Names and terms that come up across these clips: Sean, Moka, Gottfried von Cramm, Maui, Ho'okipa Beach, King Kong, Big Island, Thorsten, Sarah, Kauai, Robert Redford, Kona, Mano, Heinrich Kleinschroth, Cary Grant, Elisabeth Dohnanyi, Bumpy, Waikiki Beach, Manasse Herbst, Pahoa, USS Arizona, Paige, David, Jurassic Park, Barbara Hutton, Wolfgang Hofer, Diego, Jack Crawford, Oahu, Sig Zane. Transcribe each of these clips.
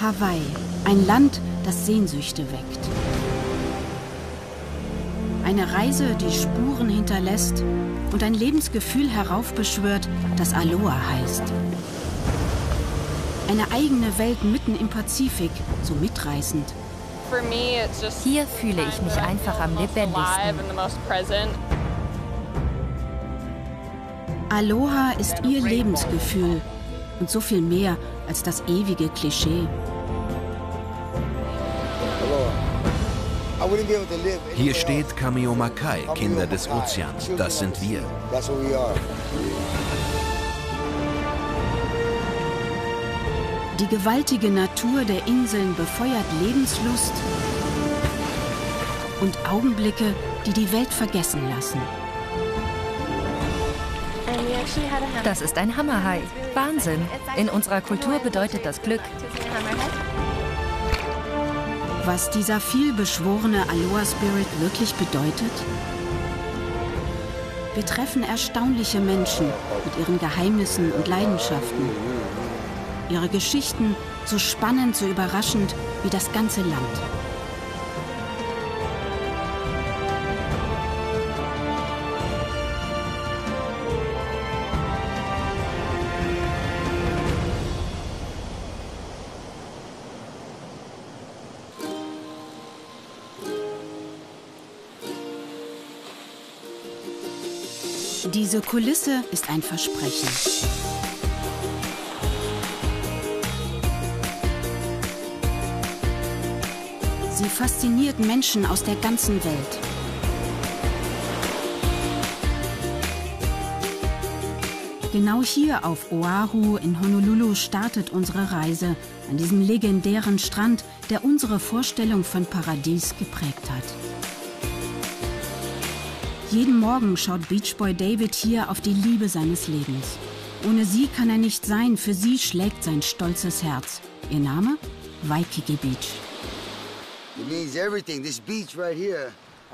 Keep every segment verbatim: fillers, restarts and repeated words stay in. Hawaii, ein Land, das Sehnsüchte weckt. Eine Reise, die Spuren hinterlässt und ein Lebensgefühl heraufbeschwört, das Aloha heißt. Eine eigene Welt mitten im Pazifik, so mitreißend. Hier fühle ich mich einfach am lebendigsten. Aloha ist ihr Lebensgefühl und so viel mehr als das ewige Klischee. Hier steht Kameo Makai, Kinder des Ozeans. Das sind wir. Die gewaltige Natur der Inseln befeuert Lebenslust und Augenblicke, die die Welt vergessen lassen. Das ist ein Hammerhai. Wahnsinn. In unserer Kultur bedeutet das Glück. Was dieser vielbeschworene Aloha-Spirit wirklich bedeutet? Wir treffen erstaunliche Menschen mit ihren Geheimnissen und Leidenschaften. Ihre Geschichten so spannend, so überraschend wie das ganze Land. Diese Kulisse ist ein Versprechen. Sie fasziniert Menschen aus der ganzen Welt. Genau hier auf Oahu in Honolulu startet unsere Reise, an diesem legendären Strand, der unsere Vorstellung von Paradies geprägt hat. Jeden Morgen schaut Beachboy David hier auf die Liebe seines Lebens. Ohne sie kann er nicht sein, für sie schlägt sein stolzes Herz. Ihr Name? Waikiki Beach.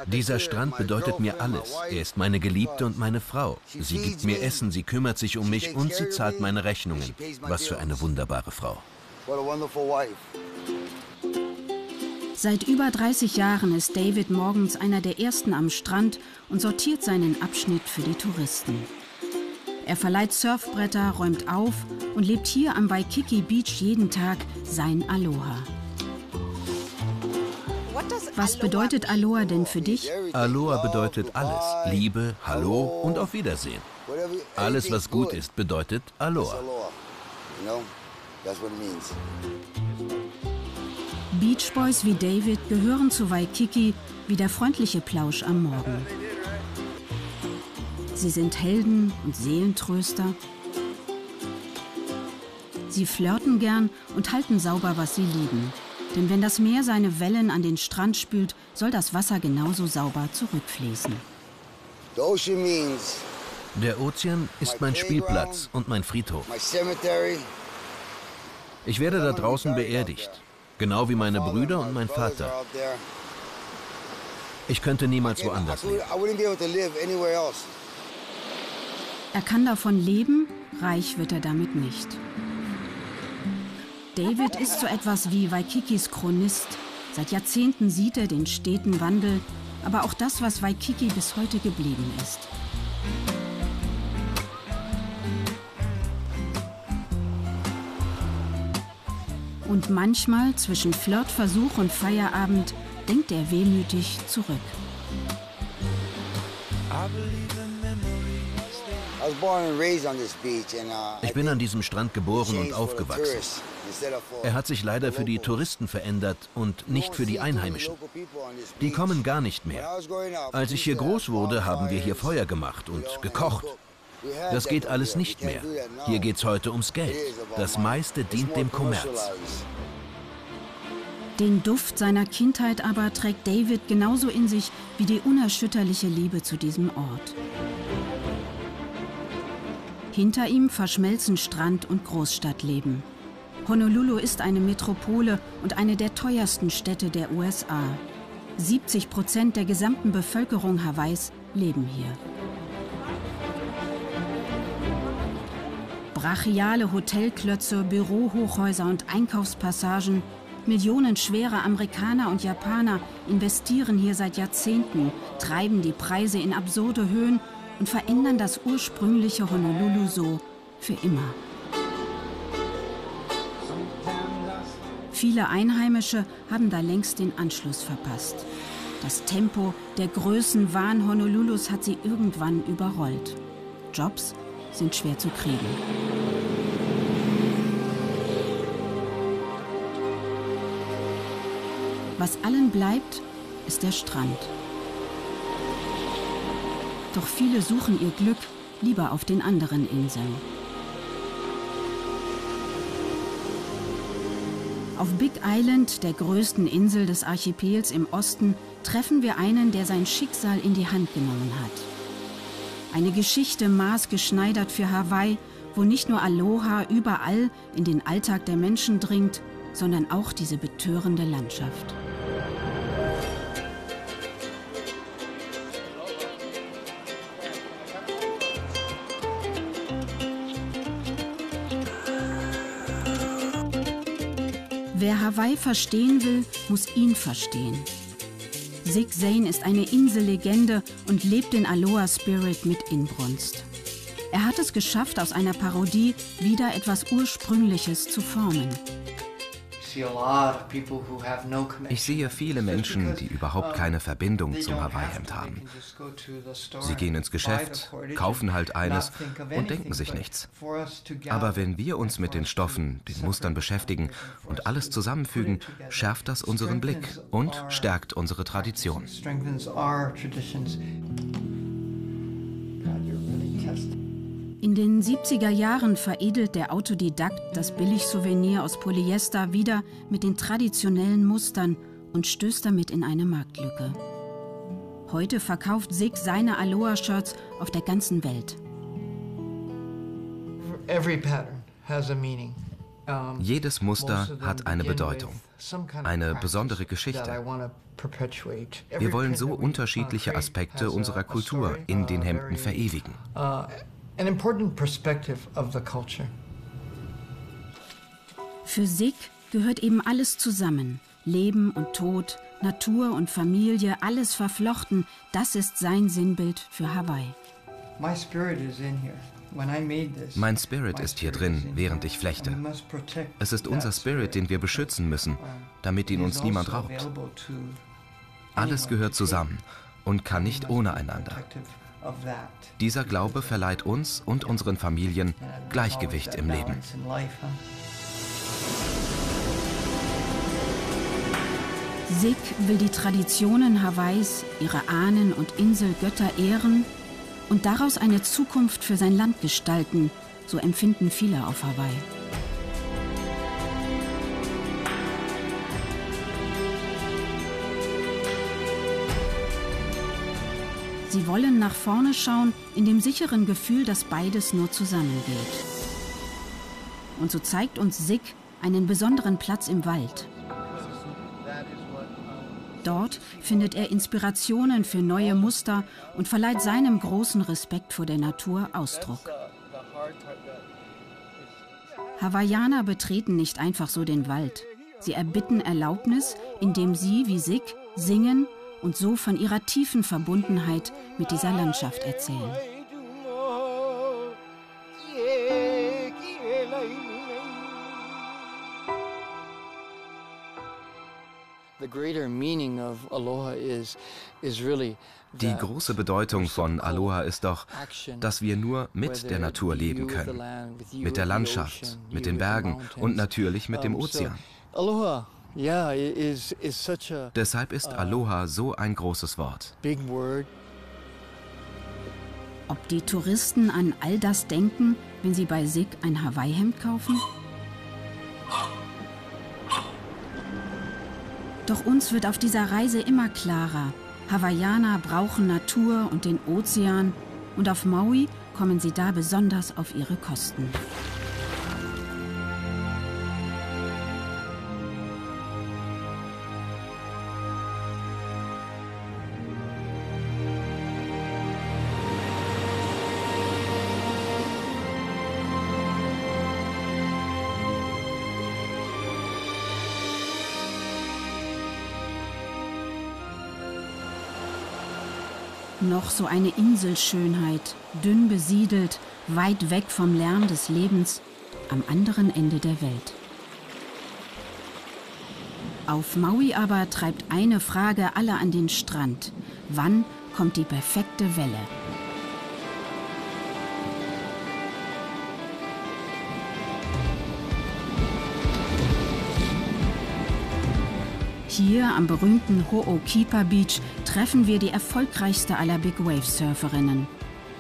Dieser Strand bedeutet mir alles. Er ist meine Geliebte und meine Frau. Sie gibt mir Essen, sie kümmert sich um mich und sie zahlt meine Rechnungen. Was für eine wunderbare Frau. Seit über dreißig Jahren ist David morgens einer der Ersten am Strand und sortiert seinen Abschnitt für die Touristen. Er verleiht Surfbretter, räumt auf und lebt hier am Waikiki Beach jeden Tag sein Aloha. Was bedeutet Aloha denn für dich? Aloha bedeutet alles. Liebe, Hallo und auf Wiedersehen. Alles, was gut ist, bedeutet Aloha. Beachboys wie David gehören zu Waikiki wie der freundliche Plausch am Morgen. Sie sind Helden und Seelentröster. Sie flirten gern und halten sauber, was sie lieben. Denn wenn das Meer seine Wellen an den Strand spült, soll das Wasser genauso sauber zurückfließen. Der Ozean ist mein Spielplatz und mein Friedhof. Ich werde da draußen beerdigt, genau wie meine Brüder und mein Vater. Ich könnte niemals woanders leben. Er kann davon leben, reich wird er damit nicht. David ist so etwas wie Waikikis Chronist. Seit Jahrzehnten sieht er den steten Wandel, aber auch das, was Waikiki bis heute geblieben ist. Und manchmal zwischen Flirtversuch und Feierabend denkt er wehmütig zurück. Ich bin an diesem Strand geboren und aufgewachsen. Er hat sich leider für die Touristen verändert und nicht für die Einheimischen. Die kommen gar nicht mehr. Als ich hier groß wurde, haben wir hier Feuer gemacht und gekocht. Das geht alles nicht mehr. Hier geht's heute ums Geld. Das meiste dient dem Kommerz. Den Duft seiner Kindheit aber trägt David genauso in sich wie die unerschütterliche Liebe zu diesem Ort. Hinter ihm verschmelzen Strand und Großstadtleben. Honolulu ist eine Metropole und eine der teuersten Städte der U S A. siebzig Prozent der gesamten Bevölkerung Hawaiis leben hier. brachiale Hotelklötze, Bürohochhäuser und Einkaufspassagen. Millionenschwere Amerikaner und Japaner investieren hier seit Jahrzehnten, treiben die Preise in absurde Höhen und verändern das ursprüngliche Honolulu so für immer. Viele Einheimische haben da längst den Anschluss verpasst. Das Tempo, der Größenwahn Honolulus hat sie irgendwann überrollt. Jobs sind schwer zu kriegen. Was allen bleibt, ist der Strand. Doch viele suchen ihr Glück lieber auf den anderen Inseln. Auf Big Island, der größten Insel des Archipels im Osten, treffen wir einen, der sein Schicksal in die Hand genommen hat. Eine Geschichte maßgeschneidert für Hawaii, wo nicht nur Aloha überall in den Alltag der Menschen dringt, sondern auch diese betörende Landschaft. Wer Hawaii verstehen will, muss ihn verstehen. Sig Zane ist eine Insellegende und lebt den Aloha-Spirit mit Inbrunst. Er hat es geschafft, aus einer Parodie wieder etwas Ursprüngliches zu formen. Ich sehe viele Menschen, die überhaupt keine Verbindung zum Hawaii-Hemd haben. Sie gehen ins Geschäft, kaufen halt eines und denken sich nichts. Aber wenn wir uns mit den Stoffen, den Mustern beschäftigen und alles zusammenfügen, schärft das unseren Blick und stärkt unsere Tradition. In den siebziger Jahren veredelt der Autodidakt das Billig-Souvenir aus Polyester wieder mit den traditionellen Mustern und stößt damit in eine Marktlücke. Heute verkauft Sig seine Aloha-Shirts auf der ganzen Welt. Jedes Muster hat eine Bedeutung, eine besondere Geschichte. Wir wollen so unterschiedliche Aspekte unserer Kultur in den Hemden verewigen. An important perspective of the culture. Für Sig gehört eben alles zusammen. Leben und Tod, Natur und Familie, alles verflochten. Das ist sein Sinnbild für Hawaii. My spirit is in here. Mein Spirit ist hier drin, während ich flechte. Es ist unser Spirit, den wir beschützen müssen, damit ihn uns niemand raubt. Alles gehört zusammen und kann nicht ohne einander. Dieser Glaube verleiht uns und unseren Familien Gleichgewicht im Leben. Sig will die Traditionen Hawaiis, ihre Ahnen und Inselgötter ehren und daraus eine Zukunft für sein Land gestalten, so empfinden viele auf Hawaii. Sie wollen nach vorne schauen, in dem sicheren Gefühl, dass beides nur zusammengeht. Und so zeigt uns Sig einen besonderen Platz im Wald. Dort findet er Inspirationen für neue Muster und verleiht seinem großen Respekt vor der Natur Ausdruck. Hawaiianer betreten nicht einfach so den Wald. Sie erbitten Erlaubnis, indem sie, wie Sig, singen und so von ihrer tiefen Verbundenheit mit dieser Landschaft erzählen. Die große Bedeutung von Aloha ist doch, dass wir nur mit der Natur leben können, mit der Landschaft, mit den Bergen und natürlich mit dem Ozean. Deshalb ist Aloha so ein großes Wort. Ob die Touristen an all das denken, wenn sie bei Sig ein Hawaii-Hemd kaufen? Doch uns wird auf dieser Reise immer klarer: Hawaiianer brauchen Natur und den Ozean. Und auf Maui kommen sie da besonders auf ihre Kosten. Noch so eine Inselschönheit, dünn besiedelt, weit weg vom Lärm des Lebens, am anderen Ende der Welt. Auf Maui aber treibt eine Frage alle an den Strand. Wann kommt die perfekte Welle? Hier am berühmten Ho'okipa Beach treffen wir die erfolgreichste aller Big Wave Surferinnen.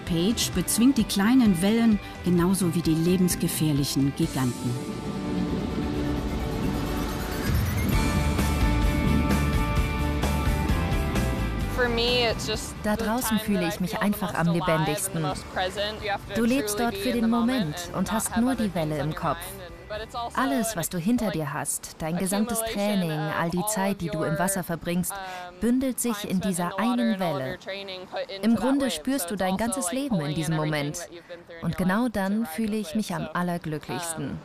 Paige bezwingt die kleinen Wellen genauso wie die lebensgefährlichen Giganten. Da draußen fühle ich mich einfach am lebendigsten. Du lebst dort für den Moment und hast nur die Welle im Kopf. Alles, was du hinter dir hast, dein gesamtes Training, all die Zeit, die du im Wasser verbringst, bündelt sich in dieser einen Welle. Im Grunde spürst du dein ganzes Leben in diesem Moment. Und genau dann fühle ich mich am allerglücklichsten.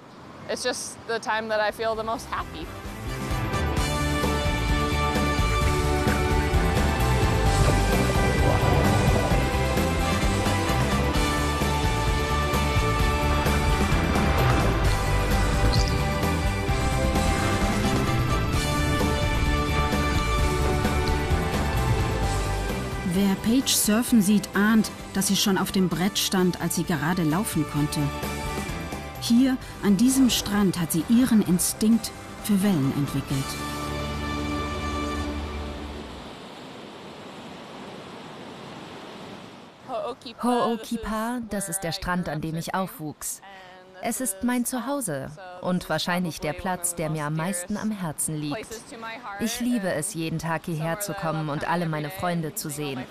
Wer Paige surfen sieht, ahnt, dass sie schon auf dem Brett stand, als sie gerade laufen konnte. Hier, an diesem Strand, hat sie ihren Instinkt für Wellen entwickelt. Ho'okipa, das ist der Strand, an dem ich aufwuchs. Es ist mein Zuhause und wahrscheinlich der Platz, der mir am meisten am Herzen liegt. Ich liebe es, jeden Tag hierher zu kommen und alle meine Freunde zu sehen.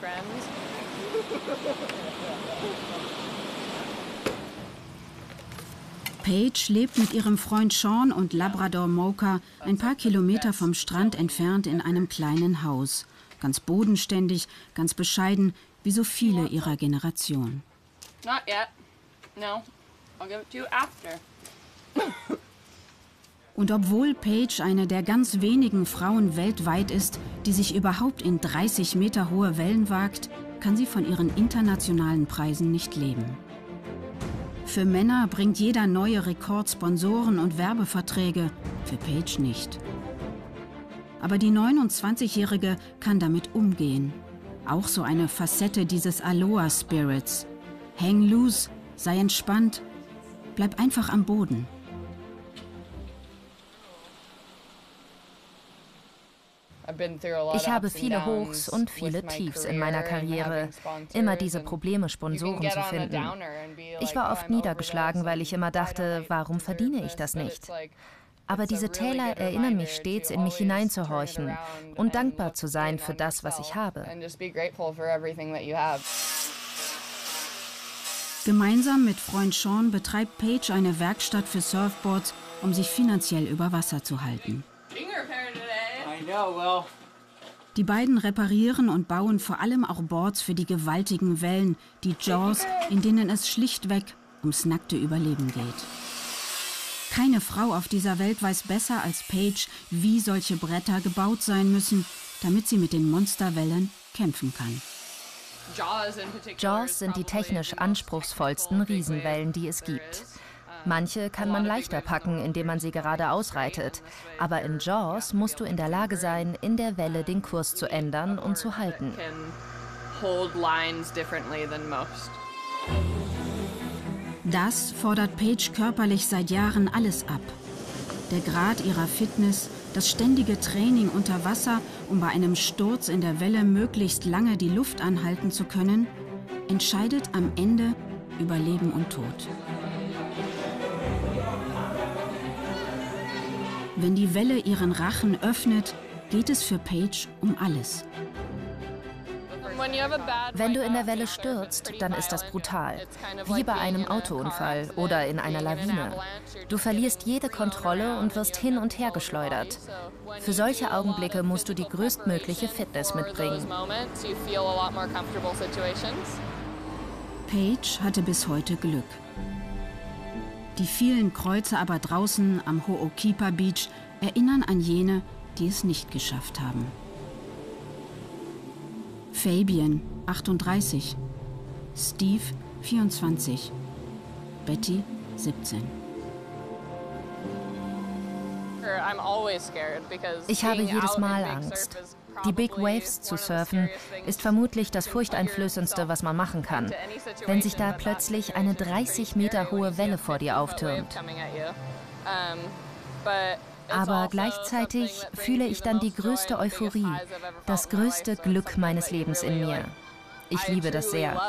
Paige lebt mit ihrem Freund Sean und Labrador Moka ein paar Kilometer vom Strand entfernt in einem kleinen Haus. Ganz bodenständig, ganz bescheiden, wie so viele ihrer Generation. Not yet. No. I'll give it to you after. Und obwohl Paige eine der ganz wenigen Frauen weltweit ist, die sich überhaupt in dreißig Meter hohe Wellen wagt, kann sie von ihren internationalen Preisen nicht leben. Für Männer bringt jeder neue Rekord Sponsoren und Werbeverträge, für Paige nicht. Aber die neunundzwanzigjährige kann damit umgehen. Auch so eine Facette dieses Aloha-Spirits. Hang loose, sei entspannt. Bleib einfach am Boden. Ich habe viele Hochs und viele Tiefs in meiner Karriere. Immer diese Probleme, Sponsoren zu finden. Ich war oft niedergeschlagen, weil ich immer dachte, warum verdiene ich das nicht? Aber diese Täler erinnern mich stets, in mich hineinzuhorchen und dankbar zu sein für das, was ich habe. Gemeinsam mit Freund Sean betreibt Paige eine Werkstatt für Surfboards, um sich finanziell über Wasser zu halten. Die beiden reparieren und bauen vor allem auch Boards für die gewaltigen Wellen, die Jaws, in denen es schlichtweg ums nackte Überleben geht. Keine Frau auf dieser Welt weiß besser als Paige, wie solche Bretter gebaut sein müssen, damit sie mit den Monsterwellen kämpfen kann. Jaws sind die technisch anspruchsvollsten Riesenwellen, die es gibt. Manche kann man leichter packen, indem man sie gerade ausreitet. Aber in Jaws musst du in der Lage sein, in der Welle den Kurs zu ändern und zu halten. Das fordert Paige körperlich seit Jahren alles ab. Der Grad ihrer Fitness, das ständige Training unter Wasser, um bei einem Sturz in der Welle möglichst lange die Luft anhalten zu können, entscheidet am Ende über Leben und Tod. Wenn die Welle ihren Rachen öffnet, geht es für Paige um alles. Wenn du in der Welle stürzt, dann ist das brutal, wie bei einem Autounfall oder in einer Lawine. Du verlierst jede Kontrolle und wirst hin und her geschleudert. Für solche Augenblicke musst du die größtmögliche Fitness mitbringen. Paige hatte bis heute Glück. Die vielen Kreuze aber draußen am Ho'okipa Beach erinnern an jene, die es nicht geschafft haben. Fabian, achtunddreißig. Steve, vierundzwanzig. Betty, siebzehn. Ich habe jedes Mal Angst. Die Big Waves zu surfen ist vermutlich das furchteinflößendste, was man machen kann, wenn sich da plötzlich eine dreißig Meter hohe Welle vor dir auftürmt. Aber gleichzeitig fühle ich dann die größte Euphorie, das größte Glück meines Lebens in mir. Ich liebe das sehr.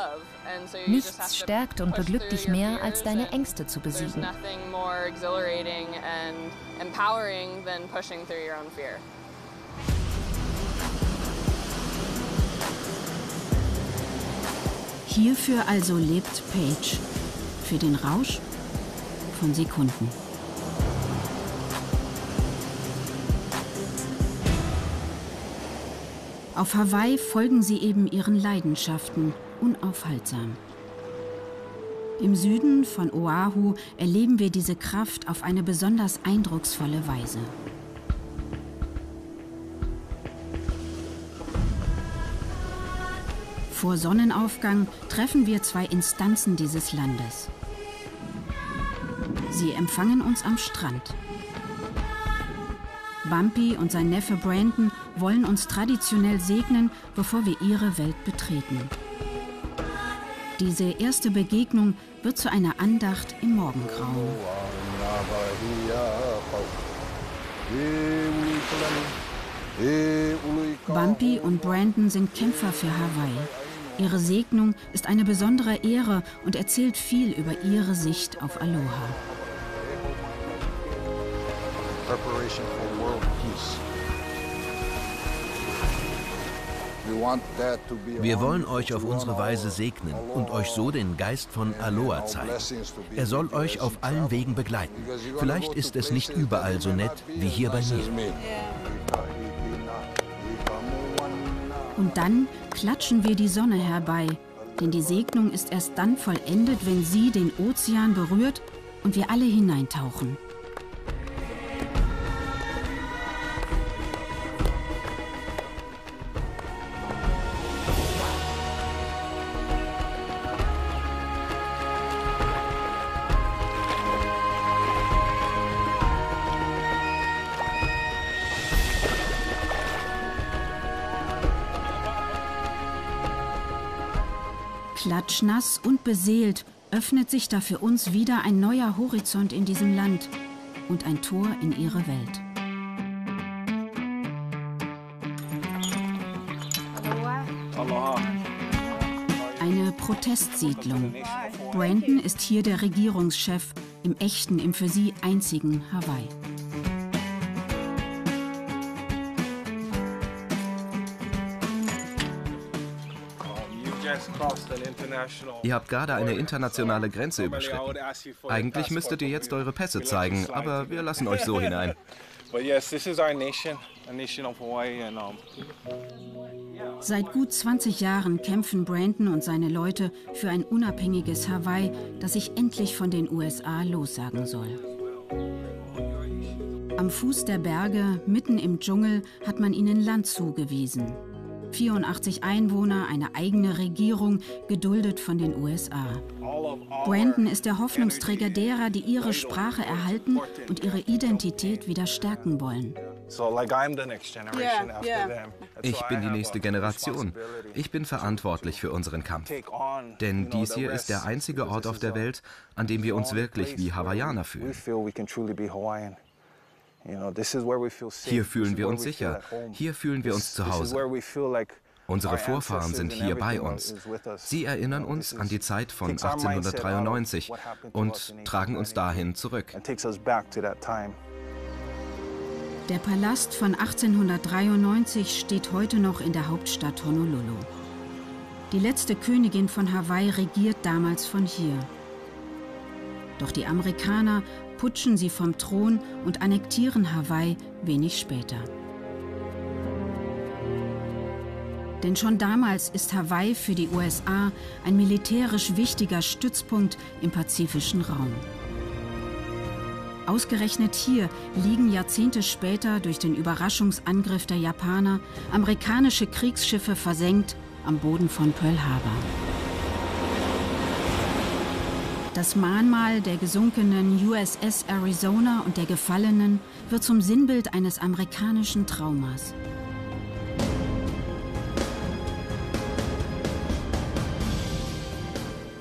Nichts stärkt und beglückt dich mehr, als deine Ängste zu besiegen. Hierfür also lebt Paige. Für den Rausch von Sekunden. Auf Hawaii folgen sie eben ihren Leidenschaften, unaufhaltsam. Im Süden von Oahu erleben wir diese Kraft auf eine besonders eindrucksvolle Weise. Vor Sonnenaufgang treffen wir zwei Instanzen dieses Landes. Sie empfangen uns am Strand. Bumpy und sein Neffe Brandon wollen uns traditionell segnen, bevor wir ihre Welt betreten. Diese erste Begegnung wird zu einer Andacht im Morgengrauen. Bumpy und Brandon sind Kämpfer für Hawaii. Ihre Segnung ist eine besondere Ehre und erzählt viel über ihre Sicht auf Aloha. Preparation for world peace. Wir wollen euch auf unsere Weise segnen und euch so den Geist von Aloha zeigen. Er soll euch auf allen Wegen begleiten. Vielleicht ist es nicht überall so nett wie hier bei mir. Und dann klatschen wir die Sonne herbei, denn die Segnung ist erst dann vollendet, wenn sie den Ozean berührt und wir alle hineintauchen. Klatschnass und beseelt öffnet sich da für uns wieder ein neuer Horizont in diesem Land und ein Tor in ihre Welt. Eine Protestsiedlung. Brandon ist hier der Regierungschef, im echten, im für sie einzigen Hawaii. Ihr habt gerade eine internationale Grenze überschritten. Eigentlich müsstet ihr jetzt eure Pässe zeigen, aber wir lassen euch so hinein. Seit gut zwanzig Jahren kämpfen Brandon und seine Leute für ein unabhängiges Hawaii, das sich endlich von den U S A lossagen soll. Am Fuß der Berge, mitten im Dschungel, hat man ihnen Land zugewiesen. vierundachtzig Einwohner, eine eigene Regierung, geduldet von den U S A. Brandon ist der Hoffnungsträger derer, die ihre Sprache erhalten und ihre Identität wieder stärken wollen. Ich bin die nächste Generation. Ich bin verantwortlich für unseren Kampf. Denn dies hier ist der einzige Ort auf der Welt, an dem wir uns wirklich wie Hawaiianer fühlen. Hier fühlen wir uns sicher, hier fühlen wir uns zu Hause. Unsere Vorfahren sind hier bei uns. Sie erinnern uns an die Zeit von achtzehnhundertdreiundneunzig und tragen uns dahin zurück. Der Palast von achtzehnhundertdreiundneunzig steht heute noch in der Hauptstadt Honolulu. Die letzte Königin von Hawaii regiert damals von hier. Doch die Amerikaner putschen sie vom Thron und annektieren Hawaii wenig später. Denn schon damals ist Hawaii für die U S A ein militärisch wichtiger Stützpunkt im pazifischen Raum. Ausgerechnet hier liegen Jahrzehnte später durch den Überraschungsangriff der Japaner amerikanische Kriegsschiffe versenkt am Boden von Pearl Harbor. Das Mahnmal der gesunkenen U S S Arizona und der Gefallenen wird zum Sinnbild eines amerikanischen Traumas.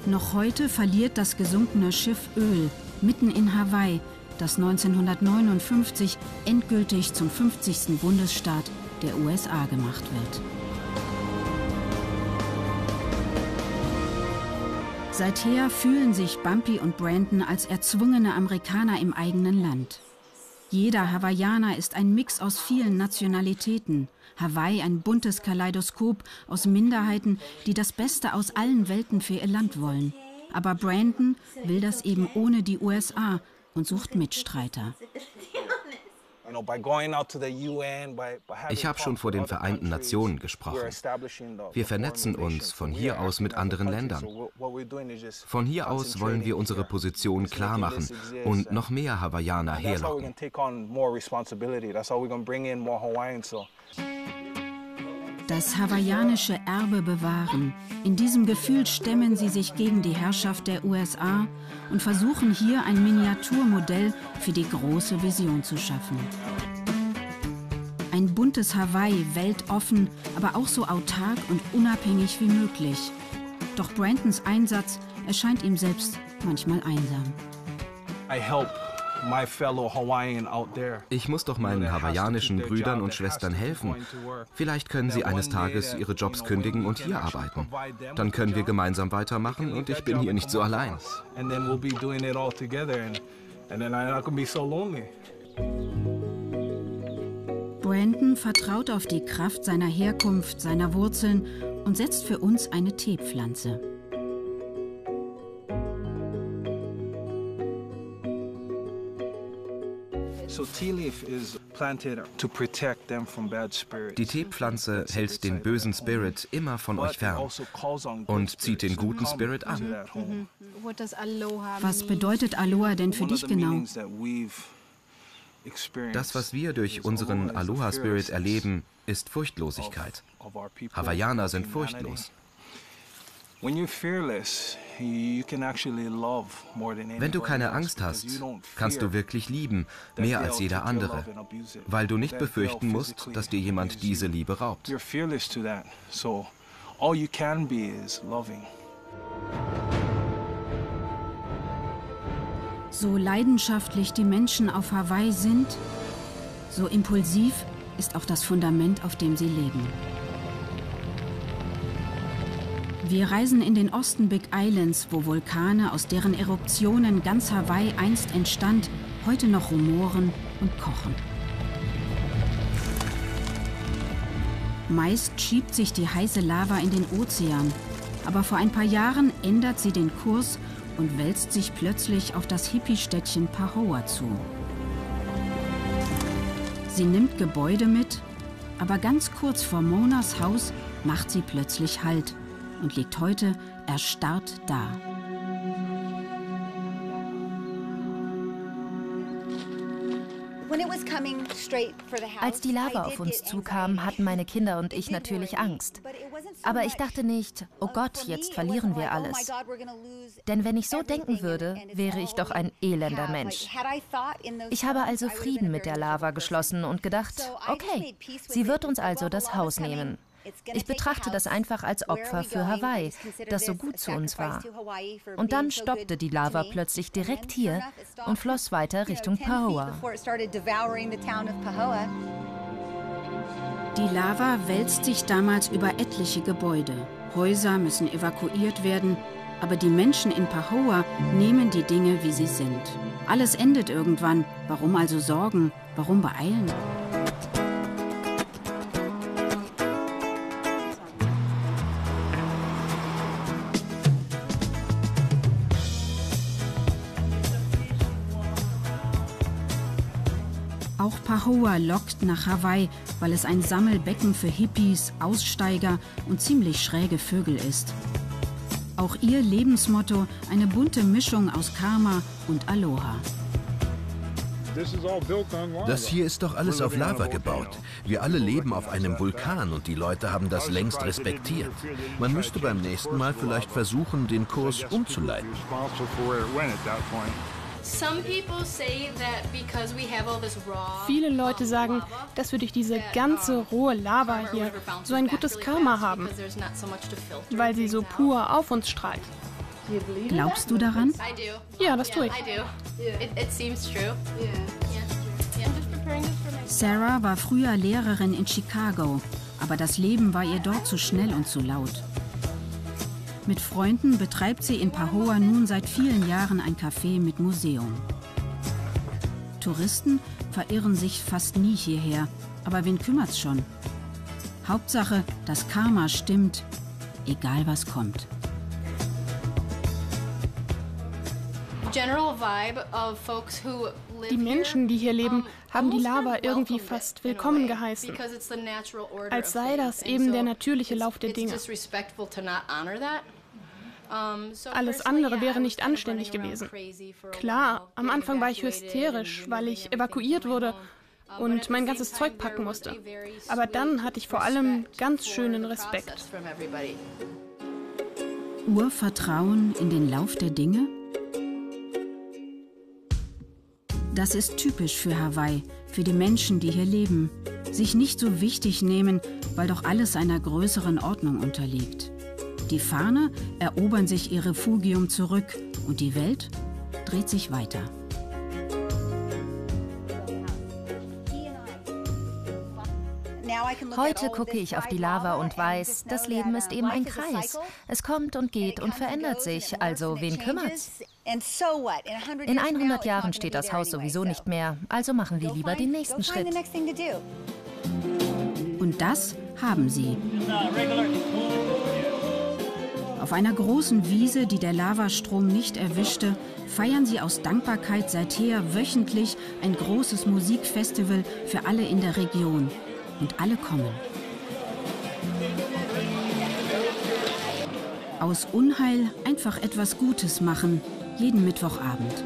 Noch heute verliert das gesunkene Schiff Öl mitten in Hawaii, das neunzehnhundertneunundfünfzig endgültig zum fünfzigsten Bundesstaat der U S A gemacht wird. Seither fühlen sich Bumpy und Brandon als erzwungene Amerikaner im eigenen Land. Jeder Hawaiianer ist ein Mix aus vielen Nationalitäten. Hawaii ein buntes Kaleidoskop aus Minderheiten, die das Beste aus allen Welten für ihr Land wollen. Aber Brandon will das eben ohne die U S A und sucht Mitstreiter. Ich habe schon vor den Vereinten Nationen gesprochen. Wir vernetzen uns von hier aus mit anderen Ländern. Von hier aus wollen wir unsere Position klar machen und noch mehr Hawaiianer herlocken. Das hawaiianische Erbe bewahren. In diesem Gefühl stemmen sie sich gegen die Herrschaft der U S A und versuchen hier ein Miniaturmodell für die große Vision zu schaffen. Ein buntes Hawaii, weltoffen, aber auch so autark und unabhängig wie möglich. Doch Brandons Einsatz erscheint ihm selbst manchmal einsam. I help. Ich muss doch meinen hawaiianischen Brüdern und Schwestern helfen. Vielleicht können sie eines Tages ihre Jobs kündigen und hier arbeiten. Dann können wir gemeinsam weitermachen und ich bin hier nicht so allein. Brandon vertraut auf die Kraft seiner Herkunft, seiner Wurzeln und setzt für uns eine Teepflanze. Die Teepflanze hält den bösen Spirit immer von euch fern und zieht den guten Spirit an. Was bedeutet Aloha denn für dich genau? Das, was wir durch unseren Aloha-Spirit erleben, ist Furchtlosigkeit. Hawaiianer sind furchtlos. Wenn du keine Angst hast, kannst du wirklich lieben, mehr als jeder andere, weil du nicht befürchten musst, dass dir jemand diese Liebe raubt. So leidenschaftlich die Menschen auf Hawaii sind, so impulsiv ist auch das Fundament, auf dem sie leben. Wir reisen in den Osten Big Islands, wo Vulkane, aus deren Eruptionen ganz Hawaii einst entstand, heute noch rumoren und kochen. Meist schiebt sich die heiße Lava in den Ozean, aber vor ein paar Jahren ändert sie den Kurs und wälzt sich plötzlich auf das Hippie-Städtchen Pahoa zu. Sie nimmt Gebäude mit, aber ganz kurz vor Monas Haus macht sie plötzlich Halt und liegt heute erstarrt da. Als die Lava auf uns zukam, hatten meine Kinder und ich natürlich Angst. Aber ich dachte nicht, oh Gott, jetzt verlieren wir alles. Denn wenn ich so denken würde, wäre ich doch ein elender Mensch. Ich habe also Frieden mit der Lava geschlossen und gedacht, okay, sie wird uns also das Haus nehmen. Ich betrachte das einfach als Opfer für Hawaii, das so gut zu uns war. Und dann stoppte die Lava plötzlich direkt hier und floss weiter Richtung Pahoa. Die Lava wälzt sich damals über etliche Gebäude. Häuser müssen evakuiert werden, aber die Menschen in Pahoa nehmen die Dinge, wie sie sind. Alles endet irgendwann. Warum also sorgen? Warum beeilen? Auch Pahoa lockt nach Hawaii, weil es ein Sammelbecken für Hippies, Aussteiger und ziemlich schräge Vögel ist. Auch ihr Lebensmotto eine bunte Mischung aus Karma und Aloha. Das hier ist doch alles auf Lava gebaut. Wir alle leben auf einem Vulkan und die Leute haben das längst respektiert. Man müsste beim nächsten Mal vielleicht versuchen, den Kurs umzuleiten. Viele Leute sagen, dass wir durch diese ganze rohe Lava hier so ein gutes Karma haben, weil sie so pur auf uns strahlt. Glaubst du daran? Ja, das tue ich. Sarah war früher Lehrerin in Chicago, aber das Leben war ihr dort zu schnell und zu laut. Mit Freunden betreibt sie in Pahoa nun seit vielen Jahren ein Café mit Museum. Touristen verirren sich fast nie hierher, aber wen kümmert's schon? Hauptsache, das Karma stimmt, egal was kommt. Die Menschen, die hier leben, haben die Lava irgendwie fast willkommen geheißen, als sei das eben der natürliche Lauf der Dinge. Alles andere wäre nicht anständig gewesen. Klar, am Anfang war ich hysterisch, weil ich evakuiert wurde und mein ganzes Zeug packen musste. Aber dann hatte ich vor allem ganz schönen Respekt. Urvertrauen in den Lauf der Dinge? Das ist typisch für Hawaii, für die Menschen, die hier leben. Sich nicht so wichtig nehmen, weil doch alles einer größeren Ordnung unterliegt. Die Farne erobern sich ihr Refugium zurück und die Welt dreht sich weiter. Heute gucke ich auf die Lava und weiß, das Leben ist eben ein Kreis. Es kommt und geht und verändert sich, also wen kümmert's? In hundert Jahren steht das Haus sowieso nicht mehr, also machen wir lieber den nächsten Schritt. Und das haben sie. Auf einer großen Wiese, die der Lavastrom nicht erwischte, feiern sie aus Dankbarkeit seither wöchentlich ein großes Musikfestival für alle in der Region. Und alle kommen. Aus Unheil einfach etwas Gutes machen, jeden Mittwochabend.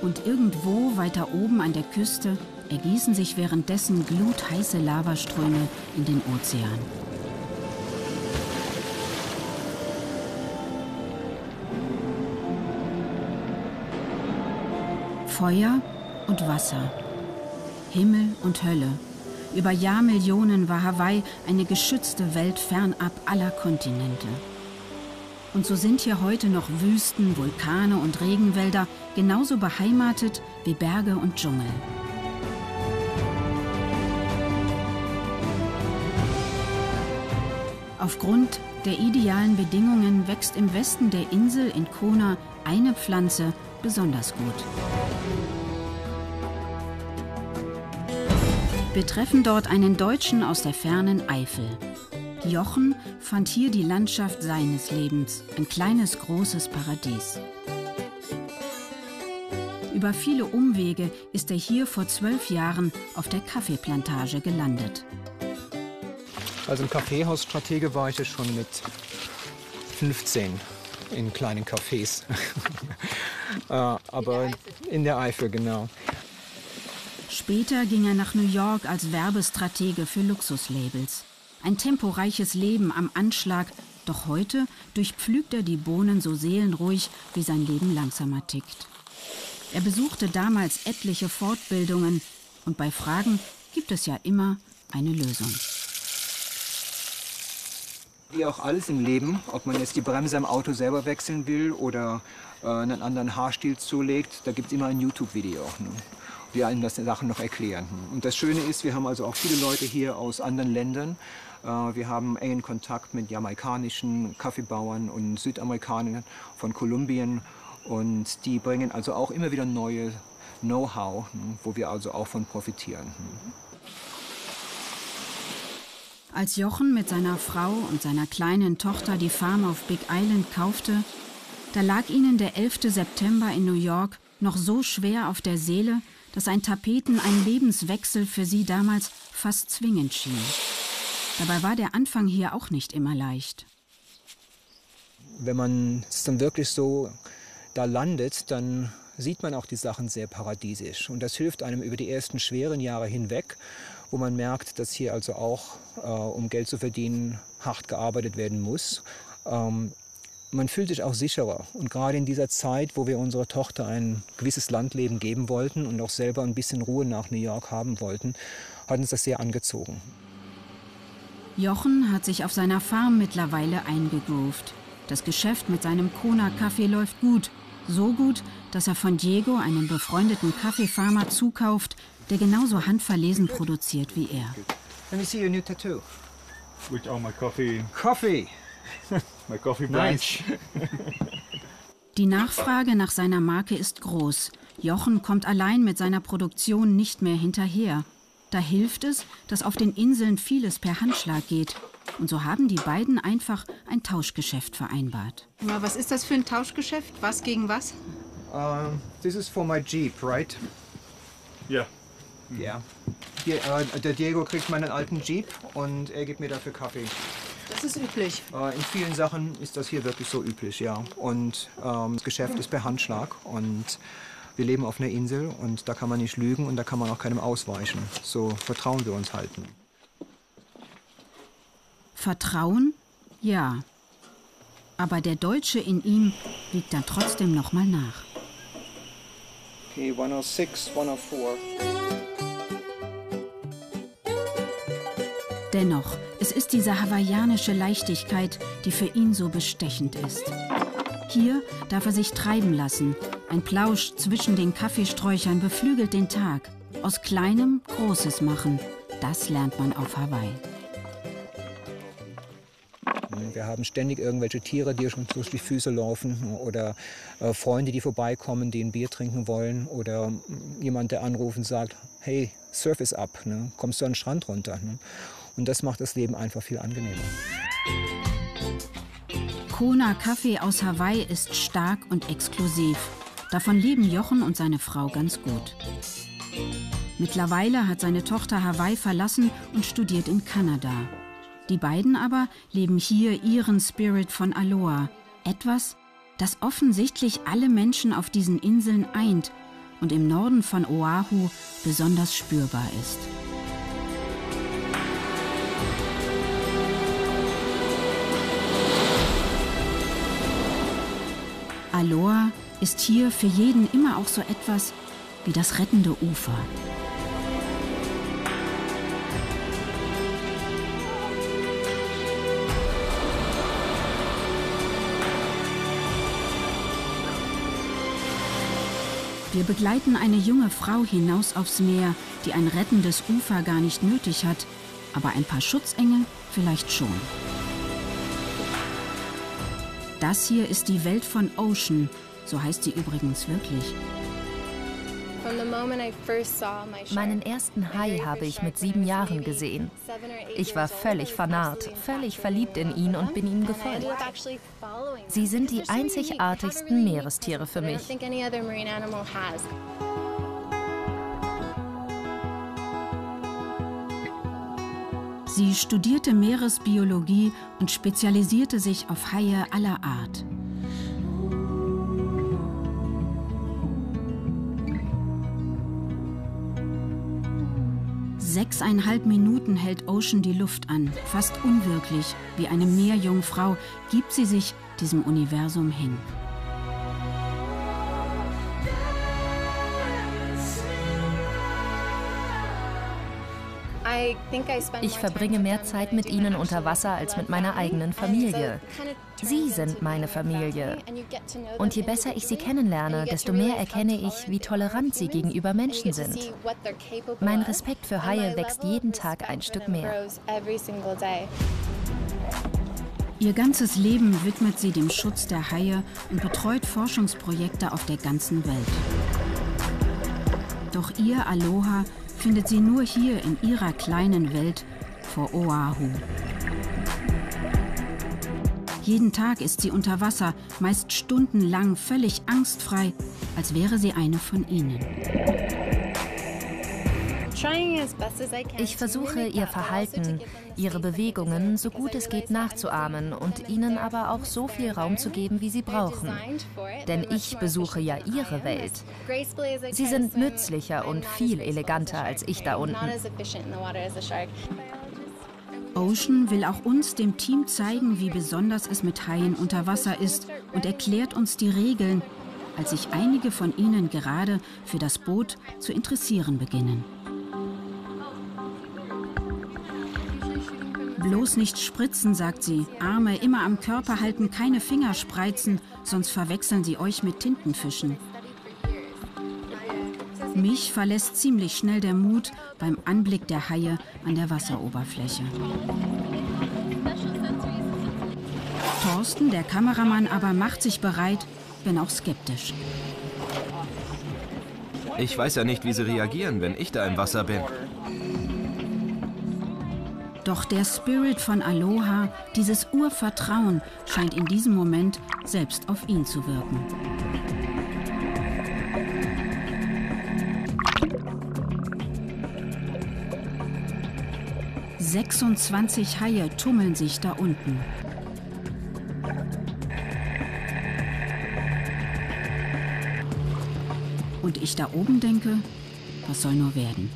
Und irgendwo weiter oben an der Küste ergießen sich währenddessen glutheiße Lavaströme in den Ozean. Feuer und Wasser, Himmel und Hölle. Über Jahrmillionen war Hawaii eine geschützte Welt fernab aller Kontinente. Und so sind hier heute noch Wüsten, Vulkane und Regenwälder genauso beheimatet wie Berge und Dschungel. Aufgrund der idealen Bedingungen wächst im Westen der Insel in Kona eine Pflanze besonders gut. Wir treffen dort einen Deutschen aus der fernen Eifel. Jochen fand hier die Landschaft seines Lebens, ein kleines, großes Paradies. Über viele Umwege ist er hier vor zwölf Jahren auf der Kaffeeplantage gelandet. Also im Kaffeehausstratege war ich ja schon mit fünfzehn in kleinen Cafés. Aber in der Eifel, genau. Später ging er nach New York als Werbestratege für Luxuslabels. Ein temporeiches Leben am Anschlag, doch heute durchpflügt er die Bohnen so seelenruhig, wie sein Leben langsamer tickt. Er besuchte damals etliche Fortbildungen und bei Fragen gibt es ja immer eine Lösung. Wie auch alles im Leben, ob man jetzt die Bremse am Auto selber wechseln will oder äh, einen anderen Haarstil zulegt, da gibt es immer ein YouTube-Video, ne? Die allen das Sachen noch erklären. Und das Schöne ist, wir haben also auch viele Leute hier aus anderen Ländern. Wir haben engen Kontakt mit jamaikanischen Kaffeebauern und Südamerikanern von Kolumbien. Und die bringen also auch immer wieder neue Know-how, wo wir also auch von profitieren. Als Jochen mit seiner Frau und seiner kleinen Tochter die Farm auf Big Island kaufte, da lag ihnen der elfte September in New York noch so schwer auf der Seele, dass ein Tapeten ein Lebenswechsel für sie damals fast zwingend schien. Dabei war der Anfang hier auch nicht immer leicht. Wenn man es dann wirklich so da landet, dann sieht man auch die Sachen sehr paradiesisch. Und das hilft einem über die ersten schweren Jahre hinweg, wo man merkt, dass hier also auch, äh, um Geld zu verdienen, hart gearbeitet werden muss. Ähm, man fühlt sich auch sicherer. Und gerade in dieser Zeit, wo wir unserer Tochter ein gewisses Landleben geben wollten und auch selber ein bisschen Ruhe nach New York haben wollten, hat uns das sehr angezogen. Jochen hat sich auf seiner Farm mittlerweile eingegroovt. Das Geschäft mit seinem Kona-Kaffee läuft gut. So gut, dass er von Diego, einem befreundeten Kaffeefarmer, zukauft, der genauso handverlesen produziert wie er. Let me see your new tattoo. With all my coffee. Coffee! My coffee branch. Die Nachfrage nach seiner Marke ist groß. Jochen kommt allein mit seiner Produktion nicht mehr hinterher. Da hilft es, dass auf den Inseln vieles per Handschlag geht. Und so haben die beiden einfach ein Tauschgeschäft vereinbart. Was ist das für ein Tauschgeschäft? Was gegen was? Uh, this is for my Jeep, right? Ja. Yeah. Ja. Yeah. Uh, der Diego kriegt meinen alten Jeep und er gibt mir dafür Kaffee. Das ist üblich. Uh, in vielen Sachen ist das hier wirklich so üblich, ja. Und uh, das Geschäft ist per Handschlag und wir leben auf einer Insel und da kann man nicht lügen und da kann man auch keinem ausweichen. So vertrauen wir uns halt. Vertrauen? Ja. Aber der Deutsche in ihm liegt dann trotzdem noch mal nach. Okay, hundertsechs, hundertvier. Dennoch, es ist diese hawaiianische Leichtigkeit, die für ihn so bestechend ist. Hier darf er sich treiben lassen. Ein Plausch zwischen den Kaffeesträuchern beflügelt den Tag. Aus Kleinem Großes machen, das lernt man auf Hawaii. Wir haben ständig irgendwelche Tiere, die uns durch die Füße laufen oder äh, Freunde, die vorbeikommen, die ein Bier trinken wollen oder jemand, der anruft und sagt, hey, Surf ist ab, ne? Kommst du an den Strand runter? Ne? Und das macht das Leben einfach viel angenehmer. Kona Kaffee aus Hawaii ist stark und exklusiv. Davon leben Jochen und seine Frau ganz gut. Mittlerweile hat seine Tochter Hawaii verlassen und studiert in Kanada. Die beiden aber leben hier ihren Spirit von Aloha. Etwas, das offensichtlich alle Menschen auf diesen Inseln eint und im Norden von Oahu besonders spürbar ist. Aloha ist hier für jeden immer auch so etwas wie das rettende Ufer. Wir begleiten eine junge Frau hinaus aufs Meer, die ein rettendes Ufer gar nicht nötig hat, aber ein paar Schutzengel vielleicht schon. Das hier ist die Welt von Ocean, so heißt sie übrigens wirklich. Meinen ersten Hai habe ich mit sieben Jahren gesehen. Ich war völlig vernarrt, völlig verliebt in ihn und bin ihm gefolgt. Sie sind die einzigartigsten Meerestiere für mich. Sie studierte Meeresbiologie und spezialisierte sich auf Haie aller Art. Sechseinhalb Minuten hält Ocean die Luft an, fast unwirklich. Wie eine Meerjungfrau gibt sie sich diesem Universum hin. Ich verbringe mehr Zeit mit ihnen unter Wasser als mit meiner eigenen Familie. Sie sind meine Familie. Und je besser ich sie kennenlerne, desto mehr erkenne ich, wie tolerant sie gegenüber Menschen sind. Mein Respekt für Haie wächst jeden Tag ein Stück mehr. Ihr ganzes Leben widmet sie dem Schutz der Haie und betreut Forschungsprojekte auf der ganzen Welt. Doch ihr Aloha findet sie nur hier in ihrer kleinen Welt vor Oahu. Jeden Tag ist sie unter Wasser, meist stundenlang, völlig angstfrei, als wäre sie eine von ihnen. Ich versuche, ihr Verhalten, ihre Bewegungen so gut es geht nachzuahmen und ihnen aber auch so viel Raum zu geben, wie sie brauchen. Denn ich besuche ja ihre Welt. Sie sind nützlicher und viel eleganter als ich da unten. Ocean will auch uns, dem Team, zeigen, wie besonders es mit Haien unter Wasser ist und erklärt uns die Regeln, als sich einige von ihnen gerade für das Boot zu interessieren beginnen. Bloß nicht spritzen, sagt sie. Arme immer am Körper halten, keine Finger spreizen, sonst verwechseln sie euch mit Tintenfischen. Mich verlässt ziemlich schnell der Mut beim Anblick der Haie an der Wasseroberfläche. Thorsten, der Kameramann, aber macht sich bereit, wenn auch skeptisch. Ich weiß ja nicht, wie sie reagieren, wenn ich da im Wasser bin. Doch der Spirit von Aloha, dieses Urvertrauen, scheint in diesem Moment selbst auf ihn zu wirken. sechsundzwanzig Haie tummeln sich da unten. Und ich da oben denke, was soll nur werden?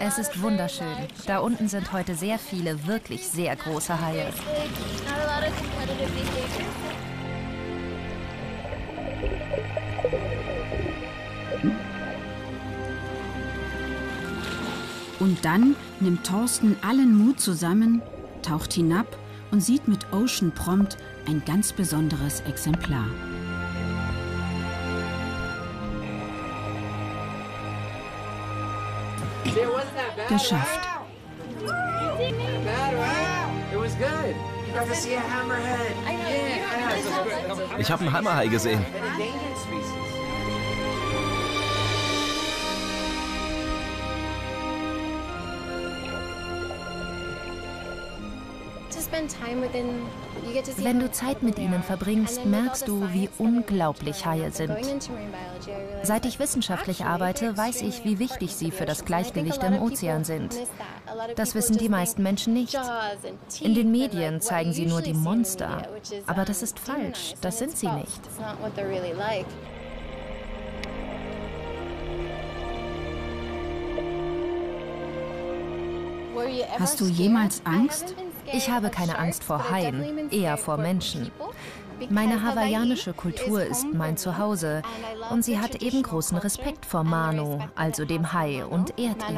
Es ist wunderschön. Da unten sind heute sehr viele, wirklich sehr große Haie. Und dann nimmt Thorsten allen Mut zusammen, taucht hinab und sieht mit Ocean prompt ein ganz besonderes Exemplar. Geschafft. Ich habe einen Hammerhai gesehen. Wenn du Zeit mit ihnen verbringst, merkst du, wie unglaublich Haie sind. Seit ich wissenschaftlich arbeite, weiß ich, wie wichtig sie für das Gleichgewicht im Ozean sind. Das wissen die meisten Menschen nicht. In den Medien zeigen sie nur die Monster. Aber das ist falsch. Das sind sie nicht. Hast du jemals Angst? Ich habe keine Angst vor Haien, eher vor Menschen. Meine hawaiianische Kultur ist mein Zuhause und sie hat eben großen Respekt vor Mano, also dem Hai, und ehrt ihn.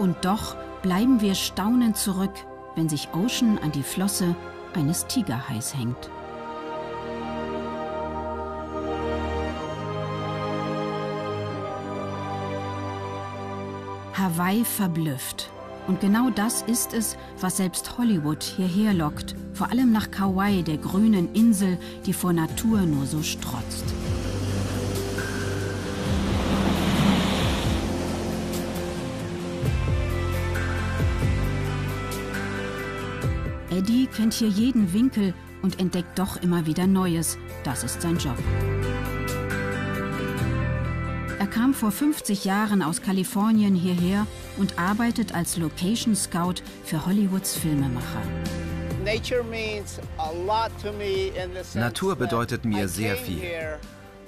Und doch bleiben wir staunend zurück, wenn sich Ocean an die Flosse eines Tigerhais hängt. Hawaii verblüfft. Und genau das ist es, was selbst Hollywood hierher lockt. Vor allem nach Kauai, der grünen Insel, die vor Natur nur so strotzt. Eddie kennt hier jeden Winkel und entdeckt doch immer wieder Neues. Das ist sein Job. Er kam vor fünfzig Jahren aus Kalifornien hierher und arbeitet als Location Scout für Hollywoods Filmemacher. Natur bedeutet mir sehr viel.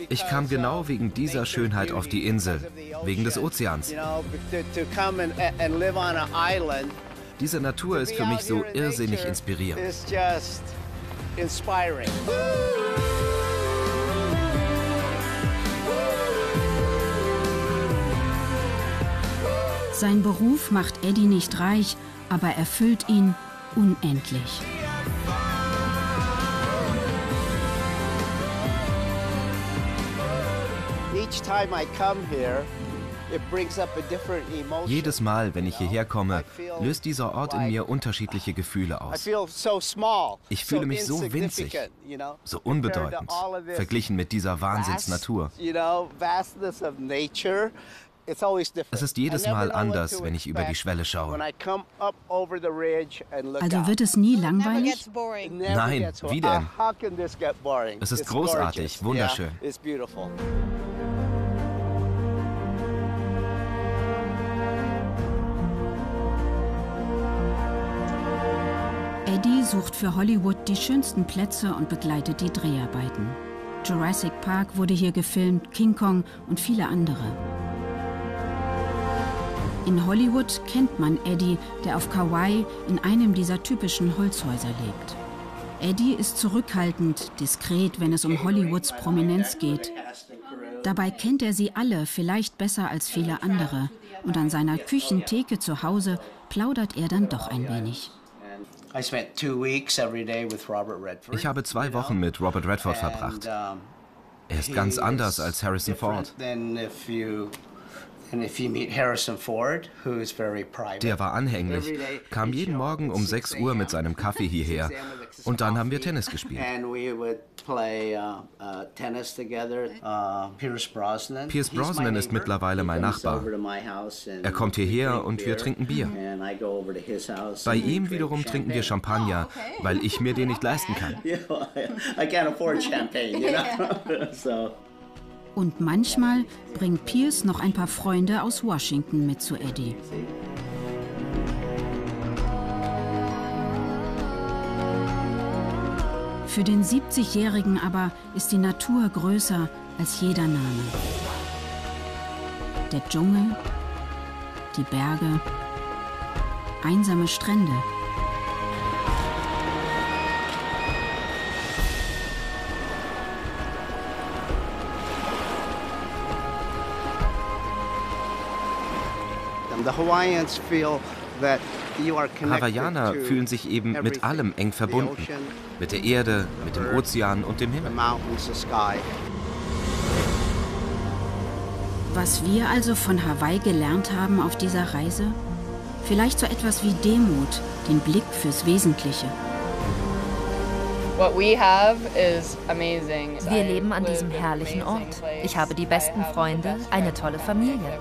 Ich kam genau wegen dieser Schönheit auf die Insel, wegen des Ozeans. Diese Natur ist für mich so irrsinnig inspirierend. Sein Beruf macht Eddie nicht reich, aber erfüllt ihn unendlich. Jedes Mal, wenn ich hierher komme, löst dieser Ort in mir unterschiedliche Gefühle aus. Ich fühle mich so winzig, so unbedeutend, verglichen mit dieser Wahnsinnsnatur. Es ist jedes Mal anders, wenn ich über die Schwelle schaue. Also wird es nie langweilig? Nein, wie denn? Es ist großartig, wunderschön. Eddie sucht für Hollywood die schönsten Plätze und begleitet die Dreharbeiten. Jurassic Park wurde hier gefilmt, King Kong und viele andere. In Hollywood kennt man Eddie, der auf Kauai in einem dieser typischen Holzhäuser lebt. Eddie ist zurückhaltend, diskret, wenn es um Hollywoods Prominenz geht. Dabei kennt er sie alle, vielleicht besser als viele andere. Und an seiner Küchentheke zu Hause plaudert er dann doch ein wenig. Ich habe zwei Wochen mit Robert Redford verbracht. Er ist ganz anders als Harrison Ford. Der war anhänglich, kam jeden Morgen um sechs Uhr mit seinem Kaffee hierher und dann haben wir Tennis gespielt. Pierce Brosnan ist mittlerweile mein Nachbar. Er kommt hierher und wir trinken Bier. Bei ihm wiederum trinken wir Champagner, weil ich mir den nicht leisten kann. Und manchmal bringt Pierce noch ein paar Freunde aus Washington mit zu Eddie. Für den siebzigjährigen aber ist die Natur größer als jeder Name. Der Dschungel, die Berge, einsame Strände. Hawaiianer fühlen sich eben mit allem eng verbunden, mit der Erde, mit dem Ozean und dem Himmel. Was wir also von Hawaii gelernt haben auf dieser Reise? Vielleicht so etwas wie Demut, den Blick fürs Wesentliche. Wir leben an diesem herrlichen Ort. Ich habe die besten Freunde, eine tolle Familie.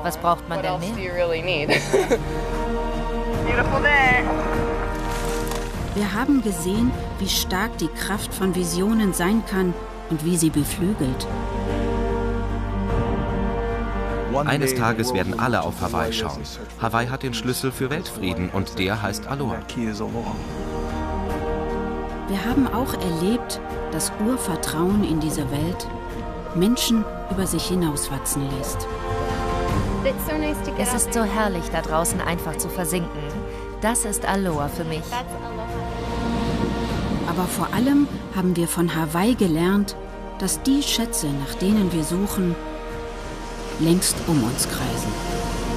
Was braucht man denn mehr? Wir haben gesehen, wie stark die Kraft von Visionen sein kann und wie sie beflügelt. Eines Tages werden alle auf Hawaii schauen. Hawaii hat den Schlüssel für Weltfrieden und der heißt Aloha. Wir haben auch erlebt, dass Urvertrauen in diese Welt Menschen über sich hinauswachsen lässt. Es ist so herrlich, da draußen einfach zu versinken. Das ist Aloha für mich. Aber vor allem haben wir von Hawaii gelernt, dass die Schätze, nach denen wir suchen, längst um uns kreisen.